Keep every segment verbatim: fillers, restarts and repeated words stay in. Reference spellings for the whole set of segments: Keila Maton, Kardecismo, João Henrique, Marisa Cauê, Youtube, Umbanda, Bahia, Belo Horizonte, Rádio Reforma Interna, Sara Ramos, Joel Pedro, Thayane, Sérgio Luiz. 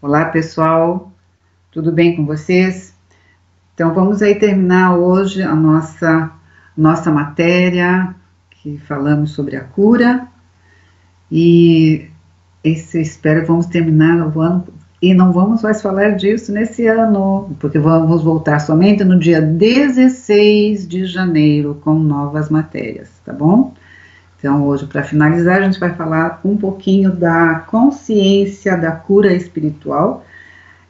Olá, pessoal, tudo bem com vocês? Então vamos aí terminar hoje a nossa, nossa matéria que falamos sobre a cura e esse, espero, vamos terminar o ano e não vamos mais falar disso nesse ano, porque vamos voltar somente no dia dezesseis de janeiro com novas matérias, tá bom? Então hoje, para finalizar, a gente vai falar um pouquinho da consciência da cura espiritual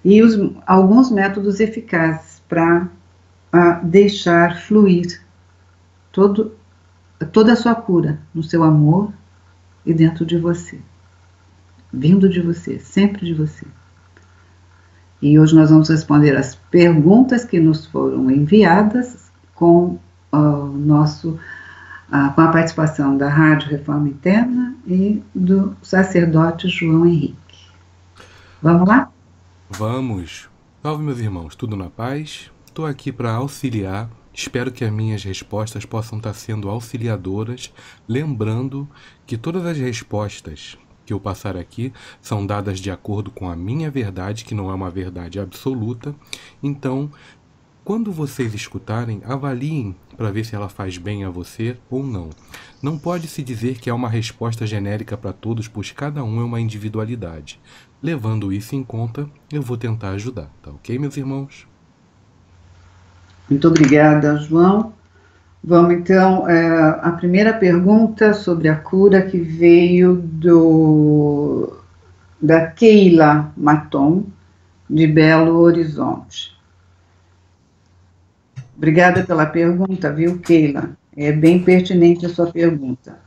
e os, alguns métodos eficazes para deixar fluir todo, toda a sua cura no seu amor e dentro de você, vindo de você, sempre de você. E hoje nós vamos responder as perguntas que nos foram enviadas com uh, nosso, uh, com a participação da Rádio Reforma Interna e do sacerdote João Henrique. Vamos lá? Vamos! Salve, meus irmãos, tudo na paz? Estou aqui para auxiliar, espero que as minhas respostas possam estar sendo auxiliadoras, lembrando que todas as respostas que eu passar aqui são dadas de acordo com a minha verdade, que não é uma verdade absoluta. Então, quando vocês escutarem, avaliem para ver se ela faz bem a você ou não. Não pode se dizer que é uma resposta genérica para todos, pois cada um é uma individualidade. Levando isso em conta, eu vou tentar ajudar, tá ok, meus irmãos? Muito obrigada, João. Vamos então, é, a primeira pergunta sobre a cura que veio do, da Keila Maton, de Belo Horizonte. Obrigada pela pergunta, viu, Keila? É bem pertinente a sua pergunta.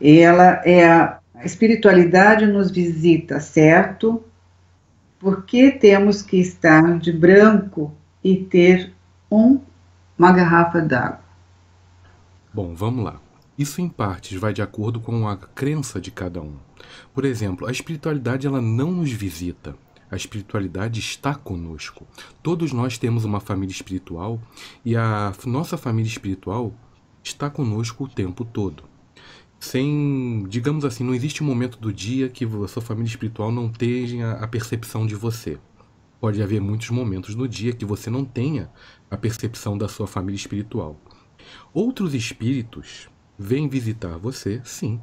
Ela é a, a espiritualidade nos visita, certo? Por que temos que estar de branco e ter um, uma garrafa d'água? Bom, vamos lá. Isso em partes vai de acordo com a crença de cada um. Por exemplo, a espiritualidade ela não nos visita. A espiritualidade está conosco. Todos nós temos uma família espiritual e a nossa família espiritual está conosco o tempo todo. Sem, digamos assim, não existe um momento do dia que a sua família espiritual não tenha a percepção de você. Pode haver muitos momentos no dia que você não tenha a percepção da sua família espiritual. Outros espíritos vêm visitar você, sim.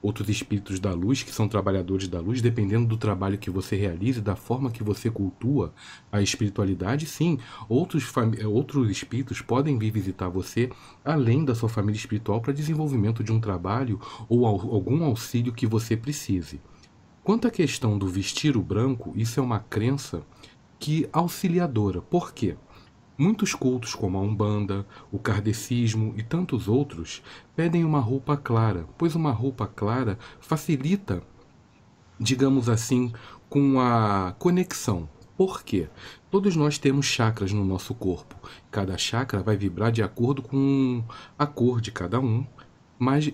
Outros espíritos da luz, que são trabalhadores da luz, dependendo do trabalho que você realize, da forma que você cultua a espiritualidade, sim. Outros, outros espíritos podem vir visitar você, além da sua família espiritual, para desenvolvimento de um trabalho ou algum auxílio que você precise. Quanto à questão do vestir o branco, isso é uma crença que auxiliadora. Por quê? Muitos cultos, como a Umbanda, o Kardecismo e tantos outros, pedem uma roupa clara, pois uma roupa clara facilita, digamos assim, com a conexão. Por quê? Todos nós temos chakras no nosso corpo. Cada chakra vai vibrar de acordo com a cor de cada um, mas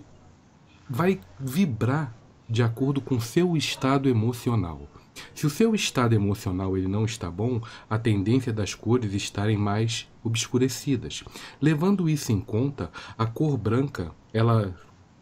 vai vibrar de acordo com o seu estado emocional. Se o seu estado emocional ele não está bom, a tendência das cores estarem mais obscurecidas. Levando isso em conta, a cor branca, ela,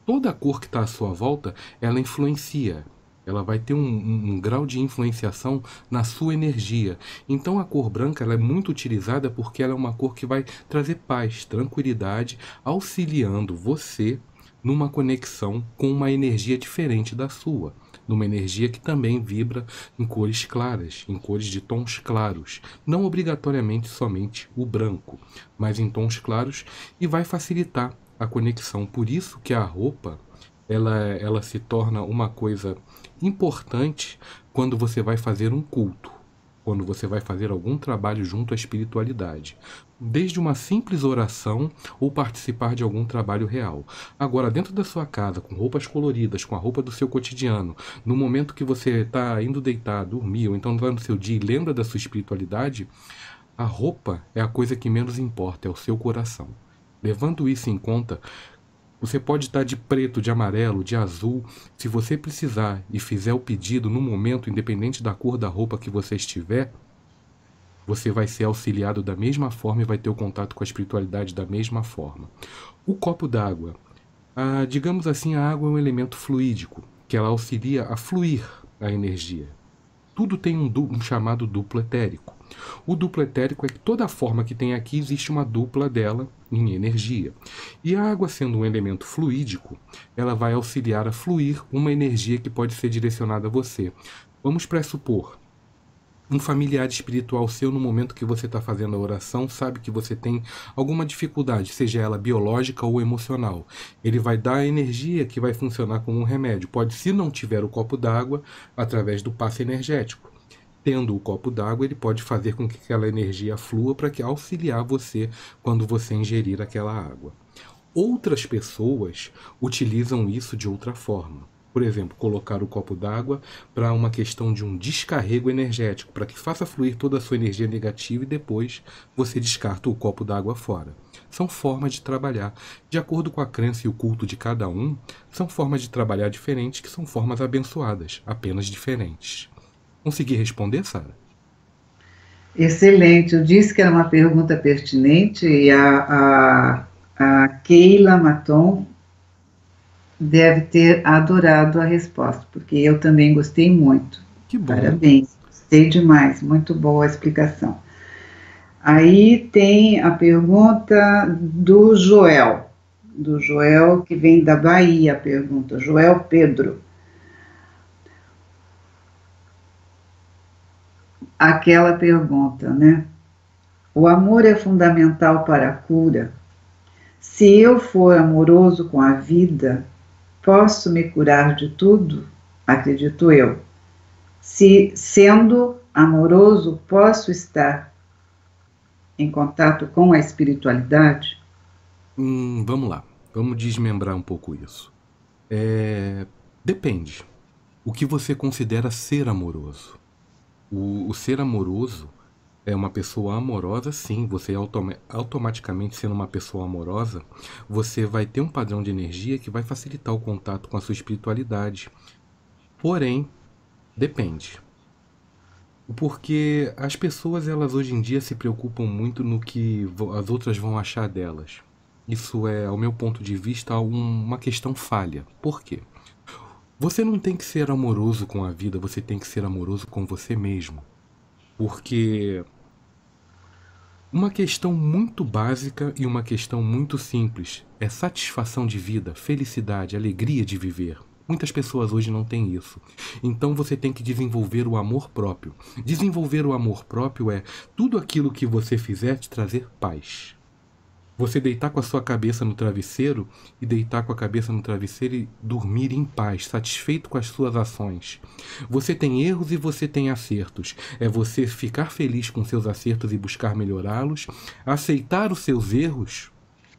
toda a cor que está à sua volta, ela influencia. Ela vai ter um, um, um grau de influenciação na sua energia. Então a cor branca ela é muito utilizada porque ela é uma cor que vai trazer paz, tranquilidade, auxiliando você numa conexão com uma energia diferente da sua. Numa energia que também vibra em cores claras, em cores de tons claros, não obrigatoriamente somente o branco, mas em tons claros, e vai facilitar a conexão. Por isso que a roupa ela, ela se torna uma coisa importante quando você vai fazer um culto, quando você vai fazer algum trabalho junto à espiritualidade, desde uma simples oração ou participar de algum trabalho real. Agora, dentro da sua casa, com roupas coloridas, com a roupa do seu cotidiano, no momento que você está indo deitar, dormir, ou então vai no seu dia e lembra da sua espiritualidade, a roupa é a coisa que menos importa, é o seu coração. Levando isso em conta, você pode estar de preto, de amarelo, de azul, se você precisar e fizer o pedido no momento, independente da cor da roupa que você estiver, você vai ser auxiliado da mesma forma e vai ter o contato com a espiritualidade da mesma forma. O copo d'água, ah, digamos assim, a água é um elemento fluídico, que ela auxilia a fluir a energia. Tudo tem um, um chamado duplo etérico. O duplo etérico é que toda forma que tem aqui existe uma dupla dela em energia. E a água, sendo um elemento fluídico, ela vai auxiliar a fluir uma energia que pode ser direcionada a você. Vamos pressupor, um familiar espiritual seu, no momento que você está fazendo a oração, sabe que você tem alguma dificuldade, seja ela biológica ou emocional. Ele vai dar a energia que vai funcionar como um remédio. Pode, se não tiver o copo d'água, através do passe energético. Tendo o copo d'água, ele pode fazer com que aquela energia flua para que auxiliar você quando você ingerir aquela água. Outras pessoas utilizam isso de outra forma. Por exemplo, colocar o copo d'água para uma questão de um descarrego energético, para que faça fluir toda a sua energia negativa e depois você descarta o copo d'água fora. São formas de trabalhar. De acordo com a crença e o culto de cada um, são formas de trabalhar diferentes, que são formas abençoadas, apenas diferentes. Consegui responder, Sara? Excelente. Eu disse que era uma pergunta pertinente e a, a, a Keila Maton deve ter adorado a resposta, porque eu também gostei muito. Que bom. Parabéns. Gostei demais. Muito boa a explicação. Aí tem a pergunta do Joel. Do Joel, que vem da Bahia, a pergunta. Joel Pedro. Aquela pergunta, né? O amor é fundamental para a cura. Se eu for amoroso com a vida, posso me curar de tudo? Acredito eu. Se, sendo amoroso, posso estar em contato com a espiritualidade? Hum, vamos lá. Vamos desmembrar um pouco isso. É... Depende. O que você considera ser amoroso? O, o ser amoroso é uma pessoa amorosa, sim. Você automa- automaticamente, sendo uma pessoa amorosa, você vai ter um padrão de energia que vai facilitar o contato com a sua espiritualidade. Porém, depende. Porque as pessoas, elas hoje em dia se preocupam muito no que as outras vão achar delas. Isso é, ao meu ponto de vista, uma questão falha. Por quê? Você não tem que ser amoroso com a vida, você tem que ser amoroso com você mesmo. Porque uma questão muito básica e uma questão muito simples é satisfação de vida, felicidade, alegria de viver. Muitas pessoas hoje não têm isso. Então você tem que desenvolver o amor próprio. Desenvolver o amor próprio é tudo aquilo que você fizer te trazer paz. Você deitar com a sua cabeça no travesseiro e deitar com a cabeça no travesseiro e dormir em paz, satisfeito com as suas ações. Você tem erros e você tem acertos. É você ficar feliz com seus acertos e buscar melhorá-los, aceitar os seus erros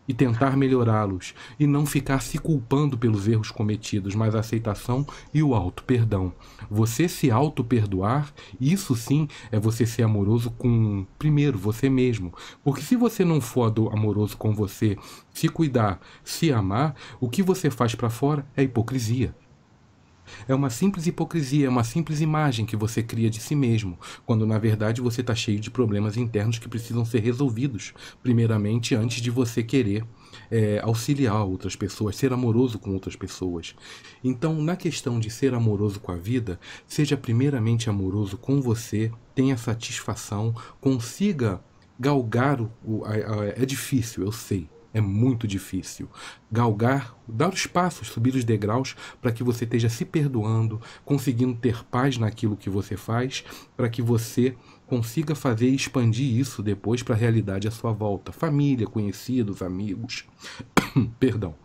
e tentar melhorá-los, e não ficar se culpando pelos erros cometidos, mas a aceitação e o auto-perdão. Você se auto-perdoar, isso sim é você ser amoroso com, primeiro, você mesmo. Porque se você não for amoroso com você, se cuidar, se amar, o que você faz para fora é hipocrisia. É uma simples hipocrisia, é uma simples imagem que você cria de si mesmo, quando na verdade você está cheio de problemas internos que precisam ser resolvidos, primeiramente antes de você querer é, auxiliar outras pessoas, ser amoroso com outras pessoas. Então, na questão de ser amoroso com a vida, seja primeiramente amoroso com você, tenha satisfação, consiga galgar o... o a, a, é difícil, eu sei. É muito difícil galgar, dar os passos, subir os degraus para que você esteja se perdoando, conseguindo ter paz naquilo que você faz, para que você consiga fazer e expandir isso depois para a realidade à sua volta. Família, conhecidos, amigos, perdão,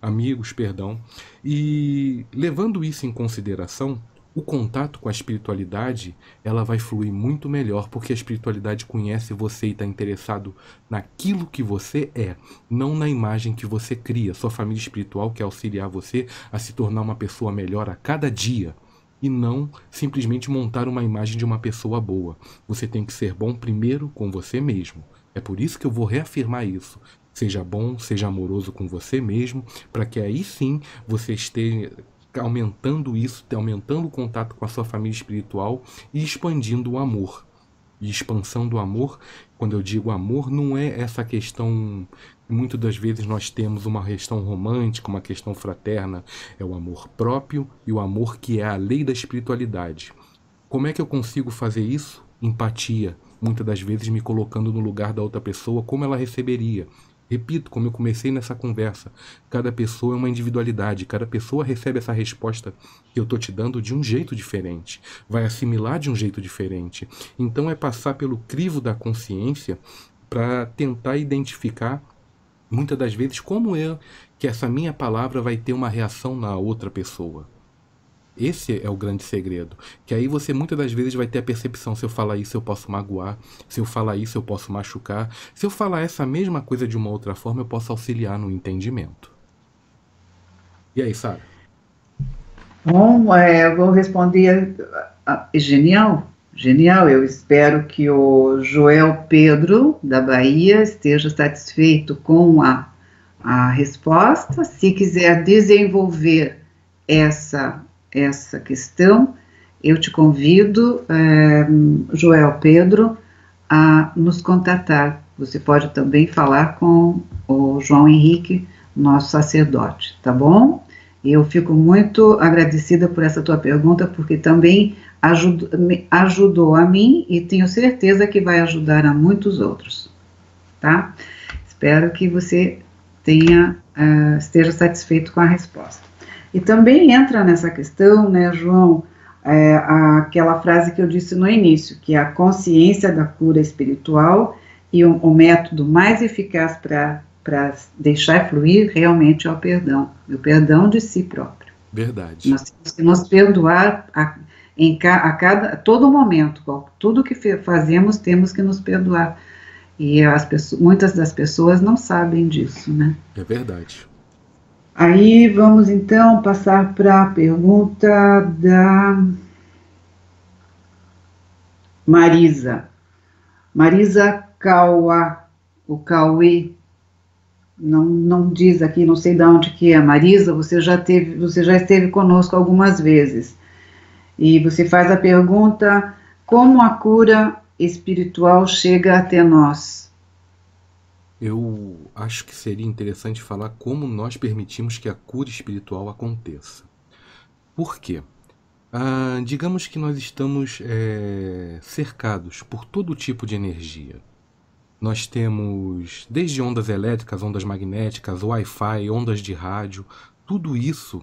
amigos, perdão. E levando isso em consideração, o contato com a espiritualidade, ela vai fluir muito melhor, porque a espiritualidade conhece você e está interessado naquilo que você é, não na imagem que você cria. Sua família espiritual quer auxiliar você a se tornar uma pessoa melhor a cada dia, e não simplesmente montar uma imagem de uma pessoa boa. Você tem que ser bom primeiro com você mesmo. É por isso que eu vou reafirmar isso. Seja bom, seja amoroso com você mesmo, para que aí sim você esteja aumentando isso, aumentando o contato com a sua família espiritual e expandindo o amor. de expansão do amor. Quando eu digo amor, não é essa questão... Muitas das vezes nós temos uma questão romântica, uma questão fraterna. É o amor próprio e o amor que é a lei da espiritualidade. Como é que eu consigo fazer isso? Empatia. Muitas das vezes me colocando no lugar da outra pessoa, como ela receberia. Repito, como eu comecei nessa conversa, cada pessoa é uma individualidade, cada pessoa recebe essa resposta que eu estou te dando de um jeito diferente, vai assimilar de um jeito diferente. Então é passar pelo crivo da consciência para tentar identificar, muitas das vezes, como é que essa minha palavra vai ter uma reação na outra pessoa. Esse é o grande segredo, que aí você muitas das vezes vai ter a percepção, se eu falar isso eu posso magoar, se eu falar isso eu posso machucar, se eu falar essa mesma coisa de uma outra forma eu posso auxiliar no entendimento. E aí, Sara? Bom, é, eu vou responder, é genial, genial, eu espero que o Joel Pedro, da Bahia, esteja satisfeito com a, a resposta. Se quiser desenvolver essa essa questão, eu te convido, eh, Joel Pedro, a nos contatar. Você pode também falar com o João Henrique, nosso sacerdote, tá bom? Eu fico muito agradecida por essa tua pergunta, porque também ajudou, me ajudou a mim e tenho certeza que vai ajudar a muitos outros, tá? Espero que você tenha, eh, esteja satisfeito com a resposta. E também entra nessa questão, né, João, é, aquela frase que eu disse no início, que a consciência da cura espiritual e o, o método mais eficaz para deixar fluir realmente é o perdão, o perdão de si próprio. Verdade. Nós temos que nos perdoar a, em ca, a, cada, a todo momento, tudo que fazemos temos que nos perdoar. E as pessoas, muitas das pessoas não sabem disso, né? É verdade. Aí vamos então passar para a pergunta da Marisa. Marisa Cauê, o Cauê, não, não diz aqui, não sei de onde que é. Marisa, você já, teve, você já esteve conosco algumas vezes. E você faz a pergunta, como a cura espiritual chega até nós? Eu acho que seria interessante falar como nós permitimos que a cura espiritual aconteça. Por quê? Ah, digamos que nós estamos é, cercados por todo tipo de energia. Nós temos desde ondas elétricas, ondas magnéticas, Wi-Fi, ondas de rádio, tudo isso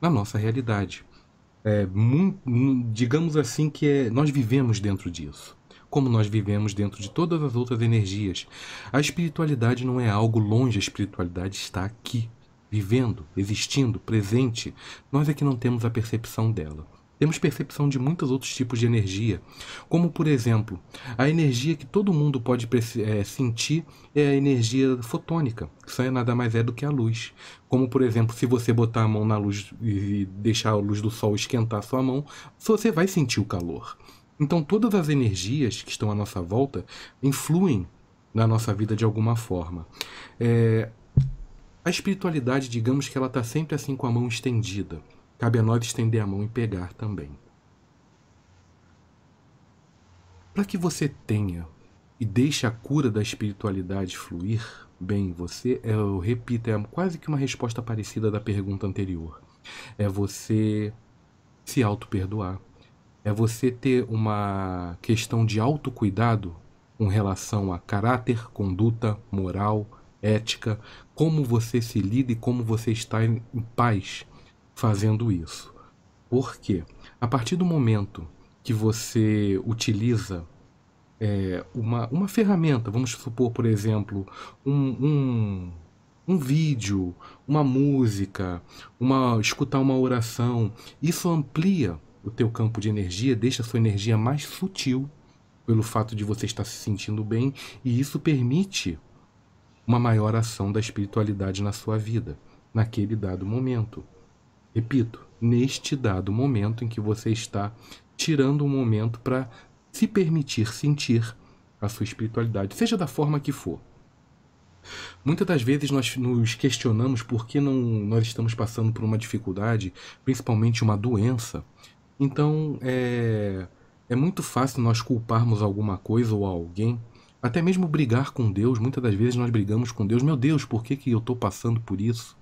na nossa realidade. É, muito, digamos assim que é, nós vivemos dentro disso, como nós vivemos dentro de todas as outras energias. A espiritualidade não é algo longe, a espiritualidade está aqui, vivendo, existindo, presente. Nós é que não temos a percepção dela. Temos percepção de muitos outros tipos de energia, como, por exemplo, a energia que todo mundo pode é, sentir é a energia fotônica, que só é nada mais é do que a luz. Como, por exemplo, se você botar a mão na luz e deixar a luz do sol esquentar a sua mão, você vai sentir o calor. Então todas as energias que estão à nossa volta influem na nossa vida de alguma forma. É, a espiritualidade, digamos que ela está sempre assim com a mão estendida. Cabe a nós estender a mão e pegar também. Para que você tenha e deixe a cura da espiritualidade fluir bem em você, eu repito, é quase que uma resposta parecida da pergunta anterior. É você se auto-perdoar. É você ter uma questão de autocuidado com relação a caráter, conduta, moral, ética, como você se lida e como você está em paz fazendo isso. Por quê? A partir do momento que você utiliza é, uma, uma ferramenta, vamos supor, por exemplo, um, um, um vídeo, uma música, uma, escutar uma oração, isso amplia o teu campo de energia, deixa a sua energia mais sutil pelo fato de você estar se sentindo bem, e isso permite uma maior ação da espiritualidade na sua vida, naquele dado momento. Repito, neste dado momento em que você está tirando um momento para se permitir sentir a sua espiritualidade, seja da forma que for. Muitas das vezes nós nos questionamos por que não, nós estamos passando por uma dificuldade, principalmente uma doença. Então, é, É muito fácil nós culparmos alguma coisa ou alguém, até mesmo brigar com Deus. Muitas das vezes nós brigamos com Deus. Meu Deus, por que que eu estou passando por isso?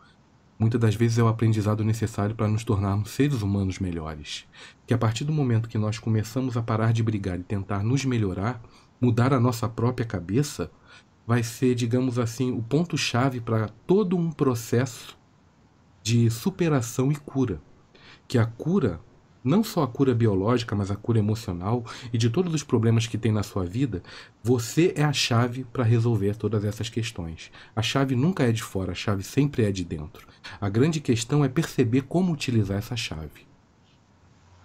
Muitas das vezes é o aprendizado necessário para nos tornarmos seres humanos melhores. Que a partir do momento que nós começamos a parar de brigar e tentar nos melhorar, mudar a nossa própria cabeça, vai ser, digamos assim, o ponto-chave para todo um processo de superação e cura. Que a cura, não só a cura biológica, mas a cura emocional e de todos os problemas que tem na sua vida, você é a chave para resolver todas essas questões. A chave nunca é de fora, a chave sempre é de dentro. A grande questão é perceber como utilizar essa chave.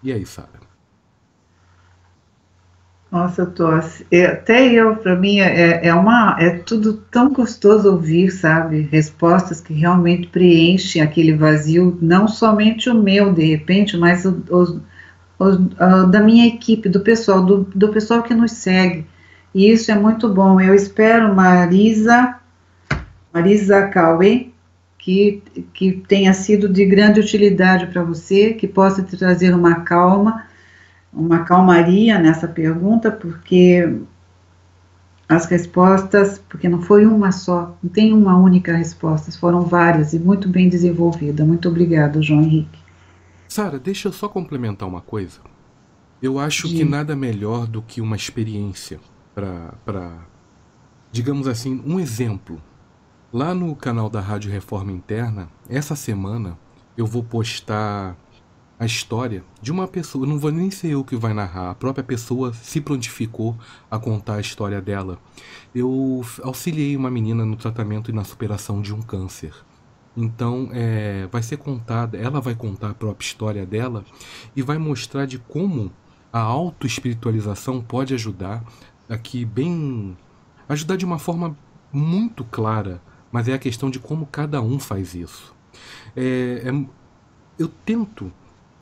E aí, Sara? Nossa, eu tô assim, é, até eu, para mim, é, é, uma, é tudo tão gostoso ouvir, sabe? Respostas que realmente preenchem aquele vazio, não somente o meu, de repente, mas o, o, o, da minha equipe, do pessoal, do, do pessoal que nos segue. E isso é muito bom. Eu espero, Marisa, Marisa Cauê, que, que tenha sido de grande utilidade para você, que possa te trazer uma calma, uma calmaria nessa pergunta, porque as respostas, porque não foi uma só, não tem uma única resposta, foram várias e muito bem desenvolvida. Muito obrigada, João Henrique. Sara, deixa eu só complementar uma coisa. Eu acho Sim. que nada melhor do que uma experiência para, digamos assim, um exemplo. Lá no canal da Rádio Reforma Interna, essa semana eu vou postar a história de uma pessoa, não vou nem ser eu que vai narrar, a própria pessoa se prontificou a contar a história dela. Eu auxiliei uma menina no tratamento e na superação de um câncer. Então, é, vai ser contada, ela vai contar a própria história dela e vai mostrar de como a autoespiritualização pode ajudar aqui bem... ajudar de uma forma muito clara, mas é a questão de como cada um faz isso. É, é, eu tento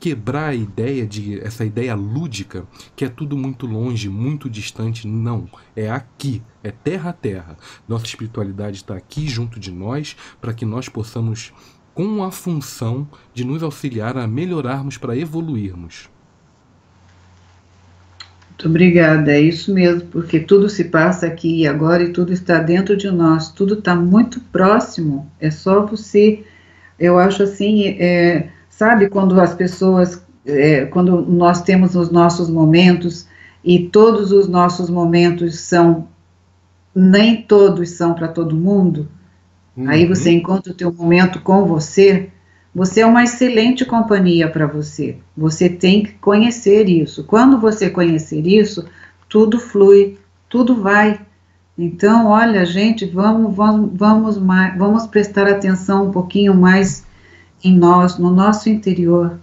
quebrar a ideia de essa ideia lúdica que é tudo muito longe, muito distante. Não, é aqui, é terra a terra. Nossa espiritualidade está aqui junto de nós para que nós possamos, com a função de nos auxiliar a melhorarmos, para evoluirmos. Muito obrigada, é isso mesmo, porque tudo se passa aqui e agora e tudo está dentro de nós, tudo está muito próximo, é só você, eu acho assim, é... Sabe, quando as pessoas, é, quando nós temos os nossos momentos, e todos os nossos momentos são, nem todos são para todo mundo, uhum. Aí você encontra o teu momento com você, você é uma excelente companhia para você, você tem que conhecer isso. Quando você conhecer isso, tudo flui, tudo vai. Então, olha, gente, vamos, vamos, vamos, mais, vamos prestar atenção um pouquinho mais em nós, no nosso interior.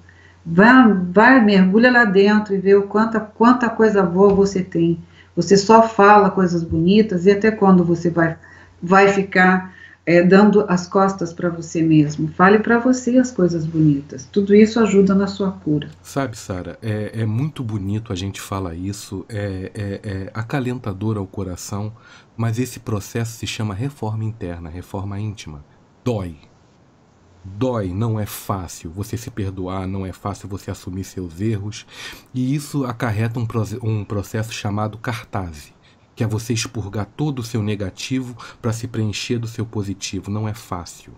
Vai, vai, mergulha lá dentro e vê o quanta, quanta coisa boa você tem. Você só fala coisas bonitas, e até quando você vai, vai ficar é, dando as costas para você mesmo? Fale para você as coisas bonitas. Tudo isso ajuda na sua cura. Sabe, Sara, é, é muito bonito a gente falar isso, é, é, é acalentador ao coração, mas esse processo se chama reforma interna, reforma íntima. Dói. Dói, não é fácil você se perdoar, não é fácil você assumir seus erros, e isso acarreta um, um processo chamado catarse, que é você expurgar todo o seu negativo para se preencher do seu positivo. Não é fácil,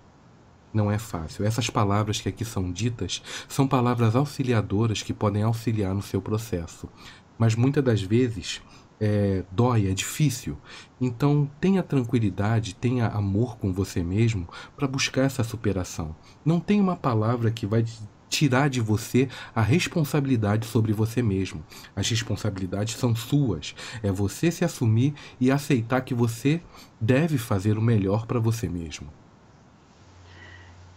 não é fácil. Essas palavras que aqui são ditas são palavras auxiliadoras que podem auxiliar no seu processo, mas muitas das vezes é, dói, é difícil. Então tenha tranquilidade, tenha amor com você mesmo para buscar essa superação. Não tem uma palavra que vai tirar de você a responsabilidade sobre você mesmo. As responsabilidades são suas. É você se assumir e aceitar que você deve fazer o melhor para você mesmo.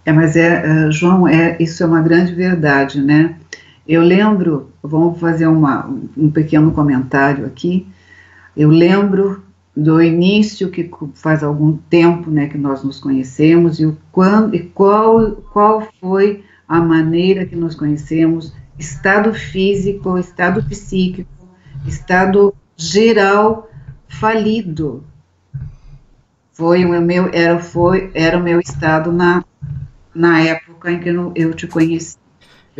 É, mas é, uh, João, é, isso é uma grande verdade, né? Eu lembro, vamos fazer uma, um pequeno comentário aqui, eu lembro do início, que faz algum tempo, né, que nós nos conhecemos, e, o, quando, e qual, qual foi a maneira que nos conhecemos, estado físico, estado psíquico, estado geral falido, foi o meu, era, foi, era o meu estado na, na época em que eu te conheci.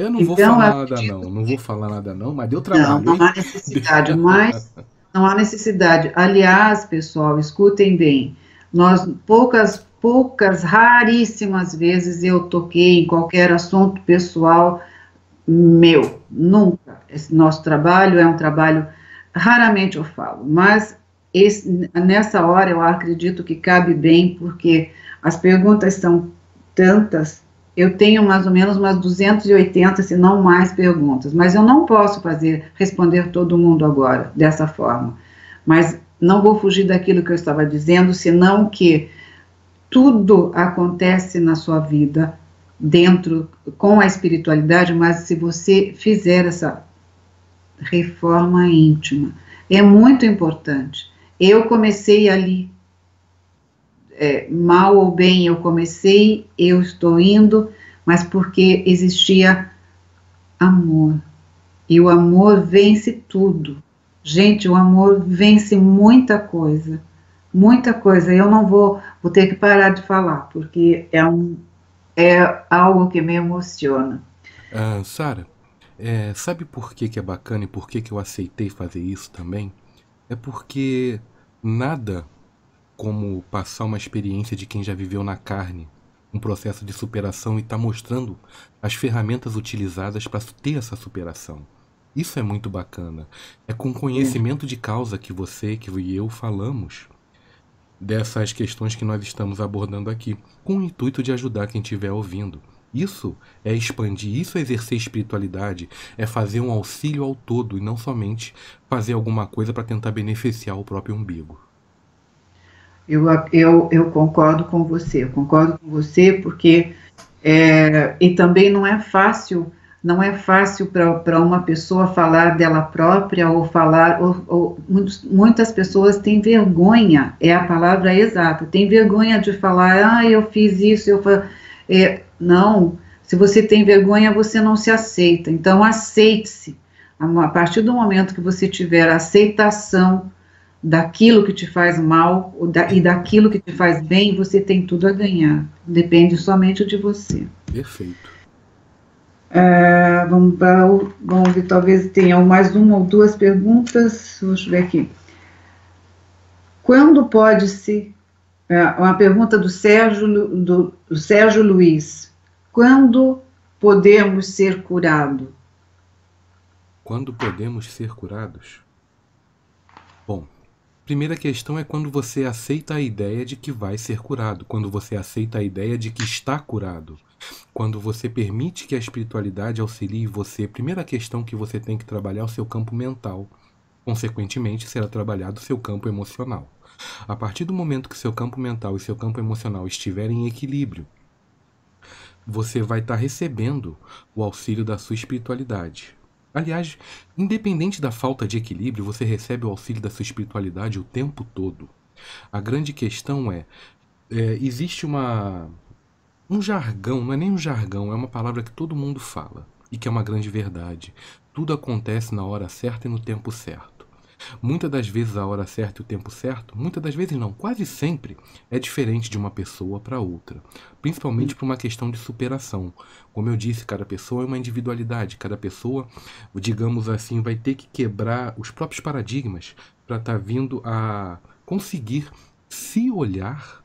Eu não então, vou falar nada digo... não, não vou falar nada não, mas deu trabalho. Não, não há necessidade, mas não há necessidade. Aliás, pessoal, escutem bem, nós poucas, poucas, raríssimas vezes eu toquei em qualquer assunto pessoal meu, nunca. Esse nosso trabalho é um trabalho, raramente eu falo, mas esse, nessa hora eu acredito que cabe bem, porque as perguntas são tantas, eu tenho mais ou menos umas duzentas e oitenta, se não mais, perguntas, mas eu não posso fazer, responder todo mundo agora, dessa forma, mas não vou fugir daquilo que eu estava dizendo, senão que tudo acontece na sua vida, dentro, com a espiritualidade, mas se você fizer essa reforma íntima, é muito importante. Eu comecei ali, é, mal ou bem eu comecei, eu estou indo, mas porque existia amor, e o amor vence tudo. Gente, o amor vence muita coisa, muita coisa. Eu não vou, vou ter que parar de falar, porque é, um, é algo que me emociona. Ah, Sara, é, sabe por que que é bacana e por que que eu aceitei fazer isso também? É porque nada como passar uma experiência de quem já viveu na carne, um processo de superação, e está mostrando as ferramentas utilizadas para ter essa superação. Isso é muito bacana. É com conhecimento de causa que você que e eu falamos dessas questões que nós estamos abordando aqui, com o intuito de ajudar quem estiver ouvindo. Isso é expandir, isso é exercer espiritualidade, é fazer um auxílio ao todo e não somente fazer alguma coisa para tentar beneficiar o próprio umbigo. Eu, eu, eu concordo com você, eu concordo com você porque, é, e também não é fácil, não é fácil para uma pessoa falar dela própria ou falar, ou, ou, muitas pessoas têm vergonha, é a palavra exata, tem vergonha de falar, ah, eu fiz isso, eu fa... é, não, se você tem vergonha você não se aceita, então aceite-se, a partir do momento que você tiver a aceitação daquilo que te faz mal e daquilo que te faz bem, você tem tudo a ganhar. Depende somente de você. Perfeito. É, vamos, pra, vamos ver, talvez tenham mais uma ou duas perguntas. Deixa eu ver aqui. Quando pode-se... É, uma pergunta do Sérgio, do, do Sérgio Luiz. Quando podemos ser curados? Quando podemos ser curados? Bom... Primeira questão é quando você aceita a ideia de que vai ser curado, quando você aceita a ideia de que está curado, quando você permite que a espiritualidade auxilie você. Primeira questão que você tem que trabalhar é o seu campo mental, consequentemente será trabalhado o seu campo emocional. A partir do momento que seu campo mental e seu campo emocional estiverem em equilíbrio, você vai estar recebendo o auxílio da sua espiritualidade. Aliás, independente da falta de equilíbrio, você recebe o auxílio da sua espiritualidade o tempo todo. A grande questão é, é existe uma, um jargão, não é nem um jargão, é uma palavra que todo mundo fala e que é uma grande verdade. Tudo acontece na hora certa e no tempo certo. Muitas das vezes a hora certa e o tempo certo, muitas das vezes não, quase sempre, é diferente de uma pessoa para outra, principalmente por uma questão de superação. Como eu disse, cada pessoa é uma individualidade, cada pessoa, digamos assim, vai ter que quebrar os próprios paradigmas para estar vindo a conseguir se olhar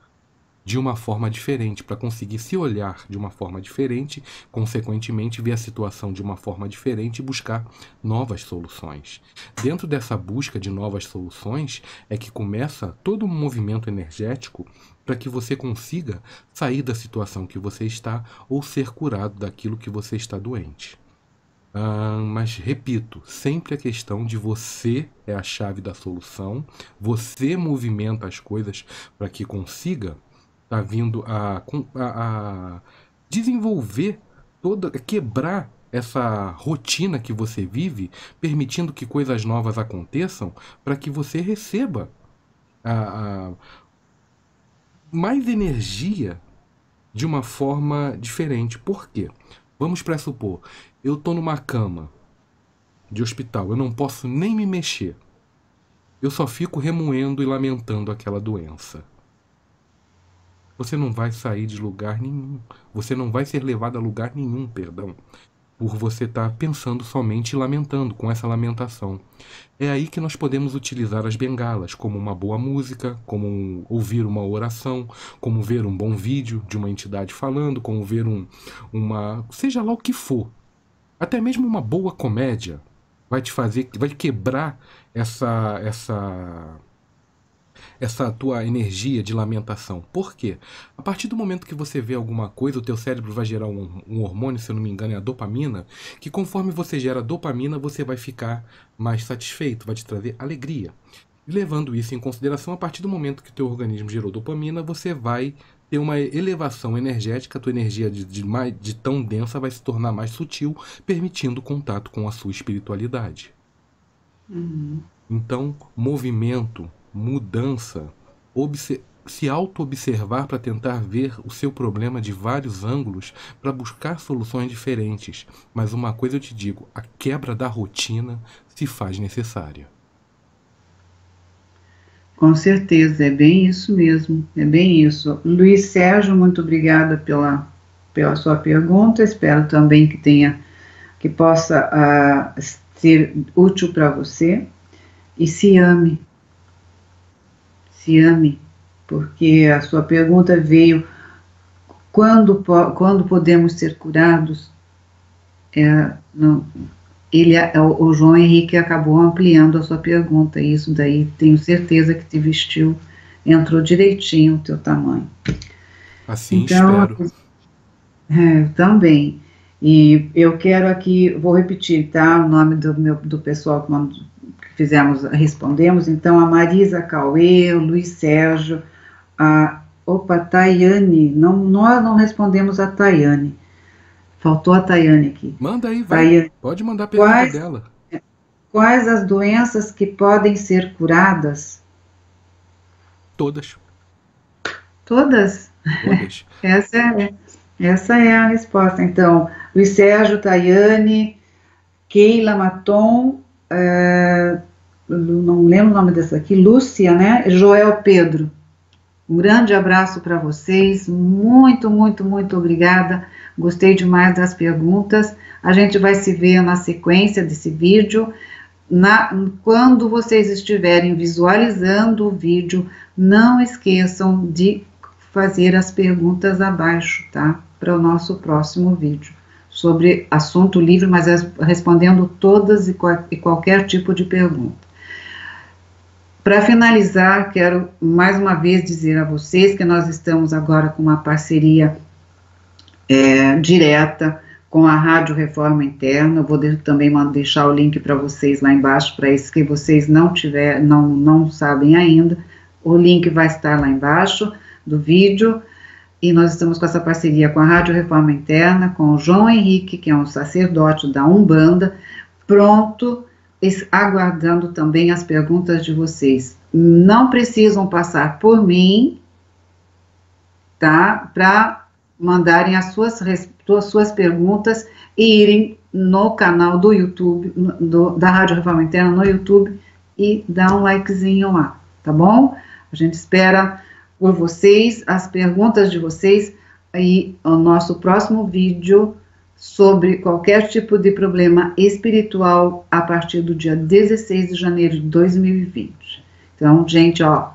de uma forma diferente, para conseguir se olhar de uma forma diferente, consequentemente ver a situação de uma forma diferente e buscar novas soluções. Dentro dessa busca de novas soluções é que começa todo um movimento energético para que você consiga sair da situação que você está ou ser curado daquilo que você está doente. Ah, mas repito, sempre a questão de você é a chave da solução, você movimenta as coisas para que consiga está vindo a, a, a desenvolver, toda, quebrar essa rotina que você vive, permitindo que coisas novas aconteçam, para que você receba a, a mais energia de uma forma diferente. Por quê? Vamos pressupor, eu estou numa cama de hospital, eu não posso nem me mexer, eu só fico remoendo e lamentando aquela doença. Você não vai sair de lugar nenhum. Você não vai ser levado a lugar nenhum, perdão. por você estar pensando somente e lamentando com essa lamentação. É aí que nós podemos utilizar as bengalas, como uma boa música, como um, ouvir uma oração, como ver um bom vídeo de uma entidade falando, como ver um, uma... seja lá o que for. Até mesmo uma boa comédia vai te fazer, vai quebrar essa... essa... essa tua energia de lamentação. Por quê? A partir do momento que você vê alguma coisa, o teu cérebro vai gerar um, um hormônio, se eu não me engano é a dopamina, que conforme você gera dopamina, você vai ficar mais satisfeito, vai te trazer alegria. E levando isso em consideração, a partir do momento que o teu organismo gerou dopamina, você vai ter uma elevação energética, a tua energia de, de, mais, de tão densa vai se tornar mais sutil, permitindo contato com a sua espiritualidade. Uhum. Então, movimento, mudança, se auto-observar para tentar ver o seu problema de vários ângulos, para buscar soluções diferentes. Mas uma coisa eu te digo, a quebra da rotina se faz necessária. Com certeza, é bem isso mesmo, é bem isso. Luiz Sérgio, muito obrigada pela, pela sua pergunta, espero também que tenha, que possa uh, ser útil para você, e se ame. Se ame, porque a sua pergunta veio, quando, quando podemos ser curados? É, não, ele, o João Henrique acabou ampliando a sua pergunta, e isso daí tenho certeza que te vestiu, entrou direitinho o teu tamanho. Assim então, espero. É, também, e eu quero aqui, vou repetir, tá, o nome do, meu, do pessoal que mandou, fizemos, respondemos, então, a Marisa Cauê, o Luiz Sérgio, a, opa, a Thayane, não, nós não respondemos a Thayane, faltou a Thayane aqui. Manda aí, vai, Thayane, pode mandar a pergunta quais, dela. Quais as doenças que podem ser curadas? Todas. Todas? Todas. essa, é, essa é a resposta, então, Luiz Sérgio, Thayane, Keila Maton, Uh, não lembro o nome dessa aqui, Lúcia, né? Joel Pedro. Um grande abraço para vocês, muito, muito, muito obrigada, gostei demais das perguntas, a gente vai se ver na sequência desse vídeo, na, quando vocês estiverem visualizando o vídeo, não esqueçam de fazer as perguntas abaixo, tá? Para o nosso próximo vídeo. Sobre assunto livre, mas respondendo todas e, qual, e qualquer tipo de pergunta. Para finalizar, quero mais uma vez dizer a vocês que nós estamos agora com uma parceria é, direta com a Rádio Reforma Interna. Eu vou de, também deixar o link para vocês lá embaixo, para isso que vocês não, tiver, não, não sabem ainda. O link vai estar lá embaixo do vídeo. E nós estamos com essa parceria com a Rádio Reforma Interna, com o João Henrique, que é um sacerdote da Umbanda, pronto, aguardando também as perguntas de vocês. Não precisam passar por mim, tá? Para mandarem as suas, as suas perguntas e irem no canal do YouTube, do, da Rádio Reforma Interna no YouTube e dar um likezinho lá, tá bom? A gente espera por vocês, as perguntas de vocês, aí o nosso próximo vídeo sobre qualquer tipo de problema espiritual a partir do dia dezesseis de janeiro de dois mil e vinte. Então, gente, ó,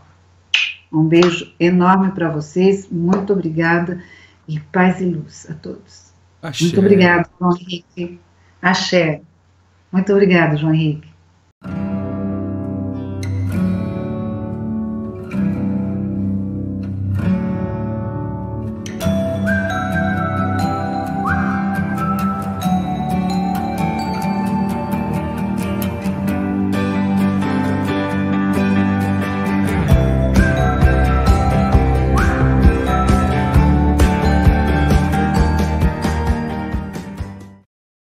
um beijo enorme para vocês, muito obrigada e paz e luz a todos. Axé. Muito obrigada, João Henrique. Axé. Muito obrigada, João Henrique.